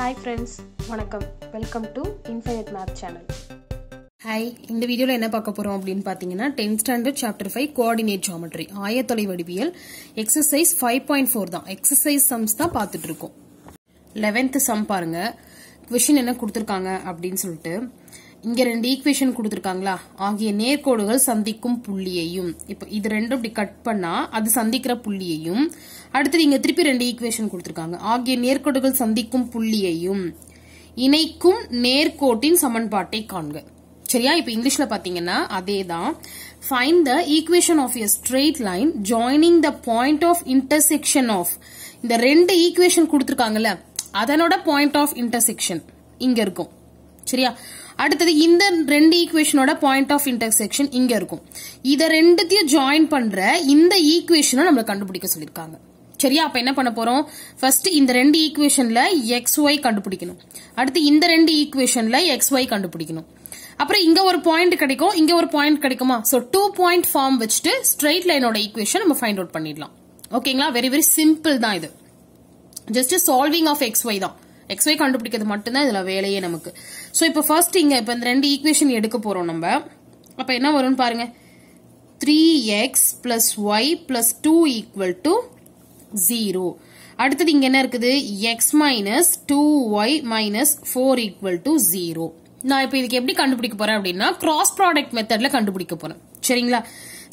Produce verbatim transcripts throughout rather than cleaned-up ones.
Hi friends, welcome. Welcome to Infinite Math Channel. Hi, in this video, we will tenth Standard Chapter five Coordinate Geometry. Exercise five point four. Exercise sums. eleventh sum. Question is given. இங்க ரெண்டு equation கொடுத்திருக்காங்களா ஆகிய நேர்க்கோடுகள் சந்திக்கும் புள்ளியையும் இப்போ இது ரெண்டும் இப்படி cut பண்ணா அது சந்திக்கிற புள்ளியையும் அடுத்து இங்க திருப்பி ரெண்டு ஈக்குவேஷன் கொடுத்திருக்காங்க ஆகிய நேர்க்கோடுகள் சந்திக்கும் புள்ளியையும் இணைக்கும் நேர்க்கோட்டின் சமன்பாட்டை காண்க சரியா இப்போ இங்கிலீஷ்ல பாத்தீங்கன்னா அதேதான் find the equation of a straight line joining the point of intersection of இந்த ரெண்டு ஈக்குவேஷன் கொடுத்திருக்காங்கல அதனோட point of intersection இங்க இருக்கும் சரியா அடுத்து இந்த ரெண்டு ஈக்குவேஷனோட பாயிண்ட் ஆஃப் இன்டர்செக்ஷன் இங்க இருக்கும் இத ரெண்டுத்தையும் ஜாயின் பண்ற இந்த ஈக்குவேஷனை நம்ம கண்டுபிடிக்க சொல்லிருக்காங்க சரியா அப்ப என்ன பண்ண போறோம் ஃபர்ஸ்ட் இந்த ரெண்டு ஈக்குவேஷன்ல xy கண்டுபிடிக்கணும் அடுத்து இந்த ரெண்டு ஈக்குவேஷன்ல xy கண்டுபிடிக்கணும் அப்புறம் இங்க ஒரு பாயிண்ட் கிடைக்கும் இங்க ஒரு பாயிண்ட் கிடைக்குமா சோ two பாயிண்ட் ஃபார்ம் வெச்சிட்டு ஸ்ட்ரைட் லைனோட ஈக்குவேஷன் நம்ம ஃபைண்ட் அவுட் பண்ணிடலாம் ஓகேங்களா வெரி வெரி சிம்பிள் தான் இது ஜஸ்ட் சால்விங் ஆஃப் xy தான் xy கண்டுபிடிக்கிறது மட்டும் தான் இதல வேலையே நமக்கு சோ இப்போ ஃபர்ஸ்ட் இங்க இப்போ இந்த ரெண்டு ஈக்குவேஷன் எடுக்க போறோம் நம்ம அப்ப என்ன வரும்னு பாருங்க three x plus y plus two equal to zero அடுத்து இங்க என்ன இருக்குது x minus two y minus four equal to zero நான் இப்போ இதுக்கு எப்படி கண்டுபிடிக்க போறேன் அப்படினா கிராஸ் ப்ராடக்ட் மெத்தட்ல கண்டுபிடிக்க போறேன் சரிங்களா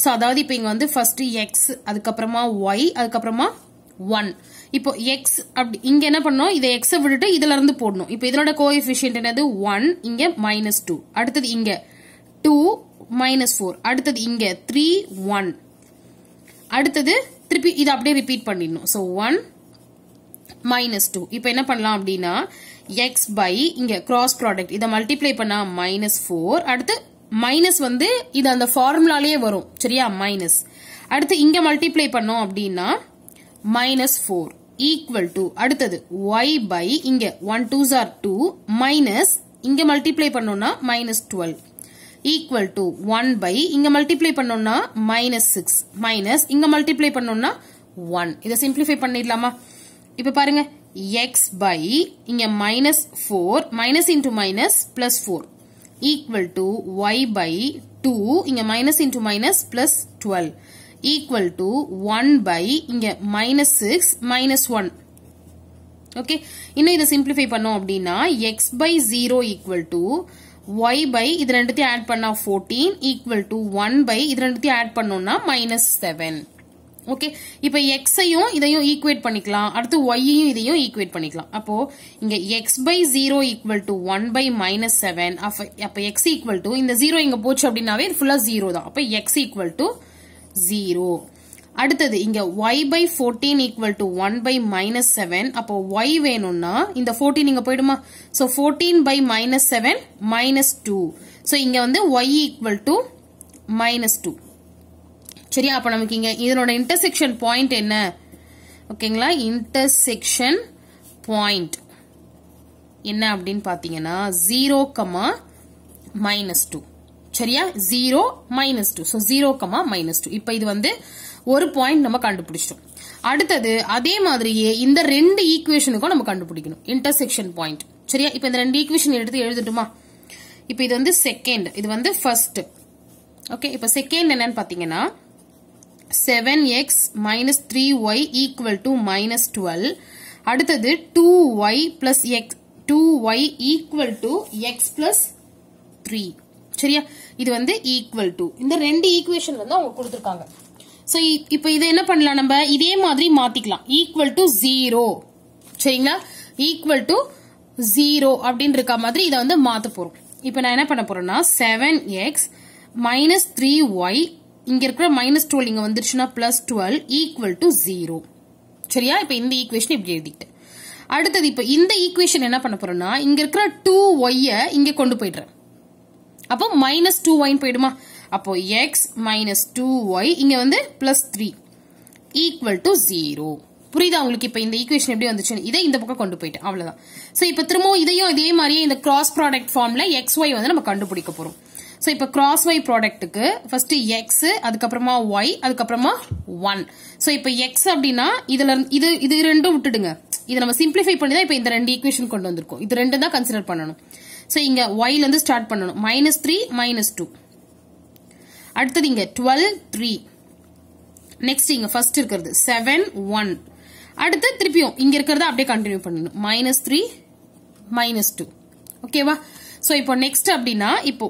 சோ அதாவது இப்போ இங்க வந்து ஃபர்ஸ்ட் x அதுக்கு அப்புறமா y அதுக்கு அப்புறமா one இப்போ x இங்க என்ன பண்ணனும் இத x ஐ விட்டுட்டு இதல இருந்து போடணும் இப்போ இதனோட கோஎஃபிஷியன்ட் என்னது one இங்க minus two அடுத்து இங்க two minus four அடுத்து இங்க three one அடுத்து திருப்பி இத அப்படியே ரிப்பீட் பண்ணிடணும் சோ one minus two இப்போ என்ன பண்ணலாம் அப்படினா x by இங்க கிராஸ் ப்ராடக்ட் இத மல்டிப்ளை பண்ணா minus four அடுத்து minus வந்து இது அந்த ஃபார்முலாலயே வரும் சரியா minus அடுத்து இங்க மல்டிப்ளை பண்ணோம் அப்படினா minus four equal to அடுத்தது y by இங்க one twos are two minus இங்க multiply பண்ணோம்னா minus twelve equal to one by இங்க multiply பண்ணோம்னா minus six minus இங்க multiply பண்ணோம்னா one இத simplify பண்ணிடலாமா இப்போ பாருங்க x by இங்க minus four minus into minus plus four equal to y by two இங்க minus into minus plus twelve equal to one by இங்க minus six minus one okay இன்னும் இதை simplify பண்ணோம் அப்படினா x by zero equal to y by இது ரெண்டுத்தையும் add பண்ணா fourteen equal to one by இது ரெண்டுத்தையும் ஆட் பண்ணோம்னா minus seven okay இப்போ x ஐயும் இதையும் ஈக்குவேட் பண்ணிக்கலாம் அடுத்து y ஐயும் இதையும் ஈக்குவேட் பண்ணிக்கலாம் அப்போ இங்க x by zero equal to one by minus seven அப்ப x equal to இந்த zero இங்க போச்சு அப்படினாவே இது ஃபுல்லா zero தான் அப்ப x equal to zero அடுத்தது இங்க y by fourteen equal to one by minus seven அப்போ y வேணும்னா இந்த fourteen இங்க போய்டுமா so fourteen by minus seven minus two so இங்க வந்து y equal to minus two சரியா அப்ப நமக்கு இங்க இதனோட இன்டர்செக்ஷன் பாயிண்ட் என்ன ஓகேங்களா இன்டர்செக்ஷன் பாயிண்ட் என்ன அப்படினு பாத்தீங்கன்னா zero comma minus two சரியா zero minus two so zero comma minus two இப்போ இது வந்து ஒரு பாயிண்ட் நம்ம கண்டுபிடிச்சோம் அடுத்து அதே மாதிரியே இந்த ரெண்டு ஈக்குவேஷனுக்கும் நம்ம கண்டுபிடிக்கணும் இன்டர்செக்ஷன் பாயிண்ட் சரியா இப்போ இந்த ரெண்டு ஈக்குவேஷன் எடுத்து எழுதிட்டுமா இப்போ இது வந்து செகண்ட் இது வந்து ஃபர்ஸ்ட் ஓகே இப்போ செகண்ட் என்னன்னு பாத்தீங்கன்னா seven x minus three y equal to minus twelve அடுத்து two y plus x two y equal to x plus three சரியா இது வந்து equal to இந்த ரெண்டு ஈக்குவேஷன்ல இருந்து அவங்க கொடுத்திருக்காங்க சோ இப்போ இத என்ன பண்ணலாம் நம்ம இதே மாதிரி மாத்திக்கலாம் equal to zero சரிங்களா equal to zero அப்படிን இருக்க மாதிரி இத வந்து மாத்த போறோம் இப்போ நான் என்ன பண்ண போறேன்னா seven x minus three y இங்க இருக்குற minus twelve இங்க வந்துருச்சுனா plus twelve equal to zero சரியா இப்போ இந்த ஈக்குவேஷன் இப்படி எழுதிட்டேன் அடுத்து இப்போ இந்த ஈக்குவேஷன் என்ன பண்ண போறேன்னா இங்க இருக்குற two y ஐ இங்க கொண்டு போய்டறேன் அப்போ minus two y போய்டுமா அப்போ x minus two y இங்க வந்து plus three equal to zero புரியுதா உங்களுக்கு இப்போ இந்த ஈக்குவேஷன் எப்படி வந்துச்சு இத இந்த பக்கம் கொண்டு போய்ட்டேன் அவ்வளவுதான் சோ இப்போ திரும்பவும் இதையும் இதே மாதிரியே இந்த கிராஸ் ப்ராடக்ட் ஃபார்ம்ல xy வந்து நம்ம கண்டுபிடிக்க போறோம் So இப்போ cross y productக்கு first x அதுக்கப்புறமா y அதுக்கப்புறமா one. So இப்போ x அப்படினா இதுல இது இது ரெண்டும் விட்டுடுங்க. இத நம்ம simplify பண்ணினா இப்போ இந்த ரெண்டு ஈக்குவேஷன் கொண்டு வந்திருக்கோம். இது ரெண்டும் தான் கன்சிடர் பண்ணனும். So இங்க y ல இருந்து ஸ்டார்ட் பண்ணனும். minus three minus two. அடுத்து இங்க twelve three. நெக்ஸ்ட் இங்க ஃபர்ஸ்ட் இருக்குது seven one. அடுத்து திருப்பியும் இங்க இருக்குறத அப்படியே கண்டினியூ பண்ணனும். minus three minus two. ஓகேவா? So இப்போ நெக்ஸ்ட் அப்படினா இப்போ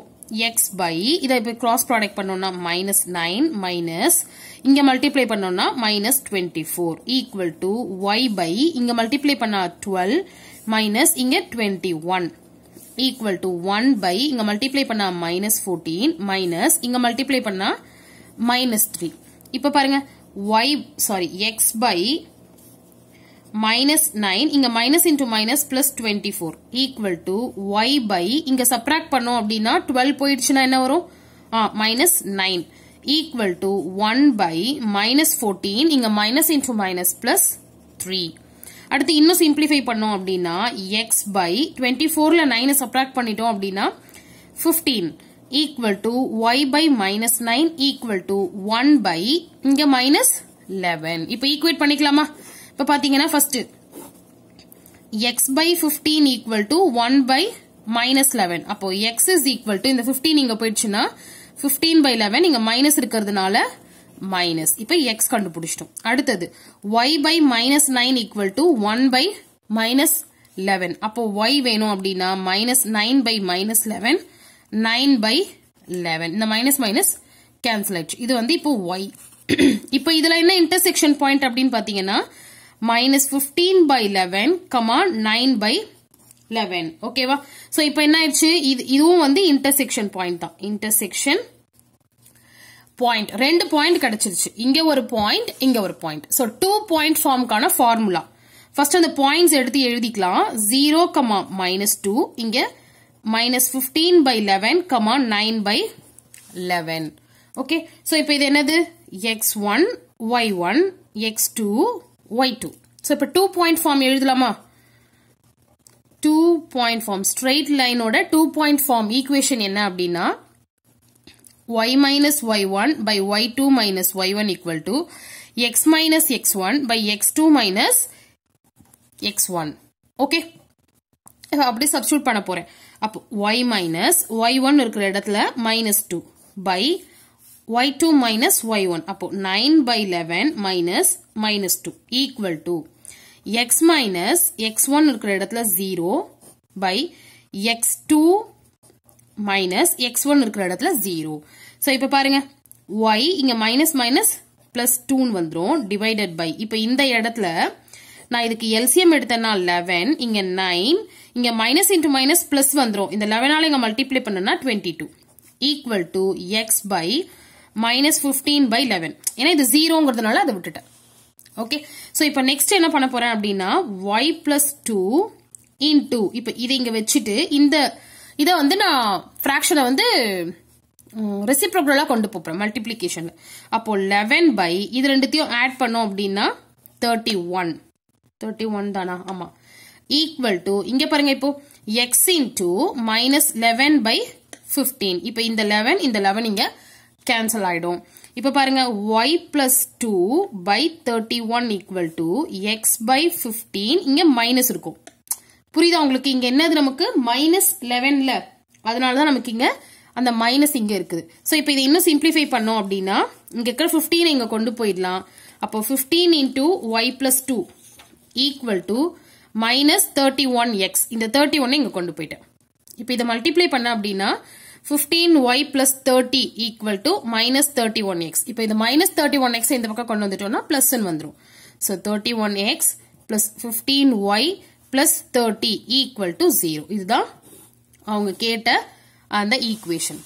x by இதை இப்போ cross product பண்ணோம்னா minus nine minus இங்க multiply பண்ணோம்னா minus twenty-four equal to y by இங்க multiply பண்ணா twelve minus இங்க twenty-one equal to one by இங்க multiply பண்ணா minus fourteen minus இங்க multiply பண்ணா minus three. இப்போ பாருங்க y sorry x by minus nine இங்க minus into minus plus twenty-four equal to y by இங்க subtract பண்ணோம் அப்படினா twelve போயிடுச்சுனா என்ன வரும் minus nine equal to one by minus fourteen இங்க minus into minus plus three. அடுத்து இன்னும் simplify பண்ணோம் அப்படினா x by twenty-four ல nine subtract பண்ணிட்டோம் அப்படினா fifteen equal to y by minus nine equal to one by இங்க minus eleven. இப்போ equate பண்ணிக்கலாமா? இப்ப பாத்தீங்கன்னா first x by fifteen equal to one by minus eleven. அப்போ x is equal to இந்த fifteen இங்க போயிடுச்சுன்னா fifteen by eleven இங்க minus இருக்கிறதுனால minus. இப்ப x கண்டுபிடிச்சிட்டோம். அடுத்து y by minus nine equal to one by minus eleven. அப்போ y வேணும் அப்படினா minus nine by minus eleven nine by eleven. இந்த minus minus cancel ஆயிடுச்சு. இது வந்து இப்போ y. இப்போ இதுல என்ன intersection point அப்படினு பாத்தீங்கன்னா minus fifteen by eleven, nine by eleven. Okay, va? So, now what is the intersection point? Intersection point. Two point. Inge one point, inge one point. So, two point form kana formula. First, the points are zero, minus two. Inge minus fifteen by eleven, nine by eleven. Okay. So, now what is x one, y one, x two, y two. So, இப்போ two point form எழுதலாமா? two point form. Straight line ஓட two point form equation என்ன அப்படினா y minus y one by y two minus y one equal to x minus x one by x two minus x one. Okay? இப்போ அப்படி substitute பண்ண போறேன். அப்போ y minus y one இருக்கிற இடத்துல minus two by y two minus y one. அப்போ nine by eleven minus minus two equal to x minus x one இருக்கிற இடத்துல zero by x two minus x one இருக்கிற இடத்துல zero. So, இப்ப பாருங்க y இங்க minus minus plus two வந்துரும் divided by இப்ப இந்த இடத்துல நான் இதுக்கு L C M எடுத்தேன்னா eleven இங்க nine இங்க minus into minus plus வந்துரும். இந்த eleven ஆல இங்க multiply பண்ணனா twenty-two equal to x by minus fifteen by eleven. ஏன்னா இது zero ங்கிறதுனால அதை விட்டுட்டேன். Okay. So, இப்ப next என்ன பண்ண போறேன் அப்படினா y plus two into இப்ப இது இங்க வெச்சிட்டு இந்த இத வந்து நான் fraction வந்து reciprocal-ஆ கொண்டு போறேன் multiplication. அப்போ eleven by இது ரெண்டுத்தையும் add பண்ணோம் அப்படினா thirty-one தானா? ஆமா. Equal to இங்க பாருங்க இப்போ x into minus eleven by fifteen. இப்ப இந்த eleven இந்த eleven இங்க cancel ஆயிடும். இப்ப பாருங்க y plus two by thirty-one equal to x by fifteen இங்க minus இருக்கும். புரியுதா உங்களுக்கு? இங்க என்னது நமக்கு minus eleven ல அதனால தான் நமக்கு இங்க அந்த minus இங்க இருக்குது. சோ இப்போ இத இன்னும் simplify பண்ணோம் அப்படினா இங்க இருக்கிற fifteen இங்க கொண்டு போயிடலாம். அப்போ fifteen into y plus two equal to minus thirty-one x. இந்த thirty-one இங்க கொண்டு போயிட்டேன். இப்போ இத multiply பண்ணா அப்படினா fifteen y plus thirty equal to minus thirty-one x. இப்போ இது minus thirty-one x இந்த பக்கம் கொண்டு வந்துட்டோம்னா plus ன்னு வந்துரும். So thirty-one x plus fifteen y plus thirty equal to zero. இதுதான் அவங்க கேட்ட அந்த ஈக்குவேஷன்.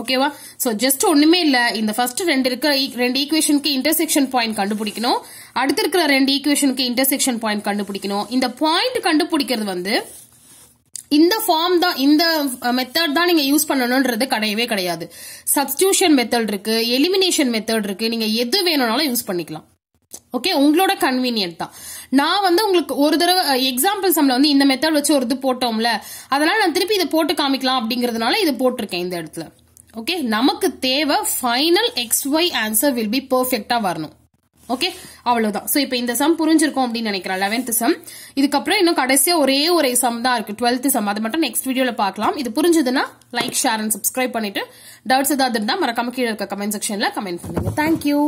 ஓகேவா? சோ ஜஸ்ட் ஒண்ணுமே இல்ல. இந்த ஃபர்ஸ்ட் ரெண்டு இருக்கிற ரெண்டு ஈக்குவேஷனுக்கு இன்டர்செக்ஷன் பாயிண்ட் கண்டுபிடிக்கணும். அடுத்து இருக்கிற ரெண்டு ஈக்குவேஷனுக்கு இன்டர்செக்ஷன் பாயிண்ட் கண்டுபிடிக்கணும். இந்த பாயிண்ட் கண்டுபிடிக்கிறது வந்து இந்த ஃபார்ம் தான், இந்த மெத்தட் தான் நீங்க யூஸ் பண்ணணும்ன்றது கிடையவே கிடையாது. சப்ஸ்டிடியூஷன் மெத்தட் இருக்கு, எலிமினேஷன் மெத்தட் இருக்கு, நீங்க எது வேணும்னாலும் யூஸ் பண்ணிக்கலாம். ஓகே, உங்களோட கன்வீனியன்ட் தான். நான் வந்து உங்களுக்கு ஒரு தடவை எக்ஸாம்பிள் சம்ல வந்து இந்த மெத்தட் வச்சு ஒரு இது போட்டோம்ல, அதனால நான் திருப்பி இதை போட்டு காமிக்கலாம் அப்படிங்கறதுனால இது போட்டிருக்கேன் இந்த இடத்துல. Okay, namakku theva final xy answer will be perfect ah varanum. Okay, avladha. So ipo indha sum purinjirukom appdi nenikira eleventh sum. Idukapra inno kadasiya ore ore sum da irukku twelfth sum. Adu matum next video la paakalam. Idu purinjaduna like share and subscribe pannittu doubts edha irundha marakama keela irukka comment section la comment pannunga. Thank you.